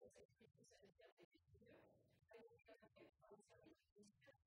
on s'est dit que ça veut dire des victimes, mais on s'est dit qu'on s'est dit qu'on s'est dit qu'on s'est dit qu'on s'est dit qu'on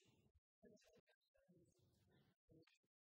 s'est dit qu'on